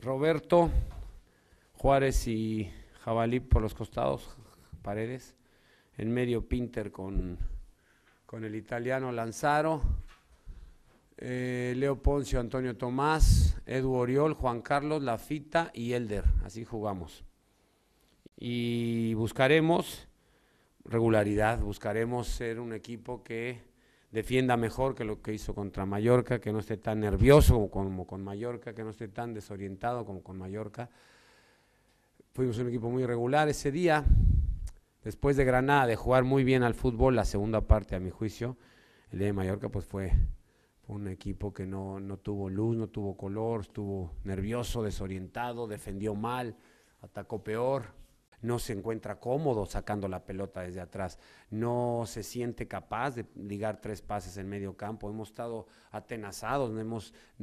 Roberto, Juárez y Jabalí por los costados, Paredes. En medio Pinter con el italiano Lanzaro, Leo Poncio, Antonio Tomás, Edu Oriol, Juan Carlos, Lafita y Helder. Así jugamos. Y buscaremos regularidad, buscaremos ser un equipo que defienda mejor que lo que hizo contra Mallorca, que no esté tan nervioso como con Mallorca, que no esté tan desorientado como con Mallorca. Fuimos un equipo muy irregular ese día. Después de Granada, de jugar muy bien al fútbol, la segunda parte, a mi juicio, el de Mallorca pues fue un equipo que no tuvo luz, no tuvo color, estuvo nervioso, desorientado, defendió mal, atacó peor, no se encuentra cómodo sacando la pelota desde atrás, no se siente capaz de ligar tres pases en medio campo, hemos estado atenazados, no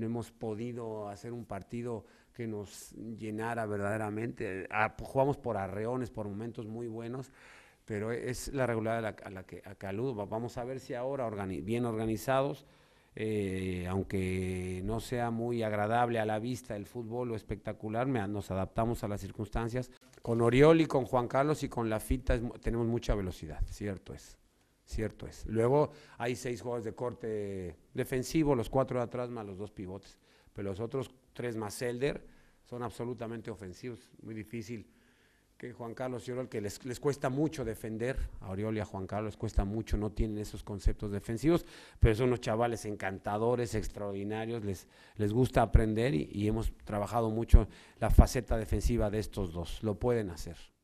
hemos podido hacer un partido que nos llenara verdaderamente. Jugamos por arreones, por momentos muy buenos, pero es la regularidad a la que aludo. Vamos a ver si ahora, bien organizados, aunque no sea muy agradable a la vista el fútbol o espectacular, nos adaptamos a las circunstancias. Con Oriol y con Juan Carlos y con Lafita tenemos mucha velocidad, cierto es. Cierto es. Luego hay 6 jugadores de corte defensivo, los 4 de atrás más los 2 pivotes. Pero los otros 3 más Helder son absolutamente ofensivos. Muy difícil que Juan Carlos y Oriol, que les cuesta mucho defender, a Oriol y a Juan Carlos les cuesta mucho, no tienen esos conceptos defensivos, pero son unos chavales encantadores, extraordinarios, les gusta aprender y hemos trabajado mucho la faceta defensiva de estos dos, lo pueden hacer.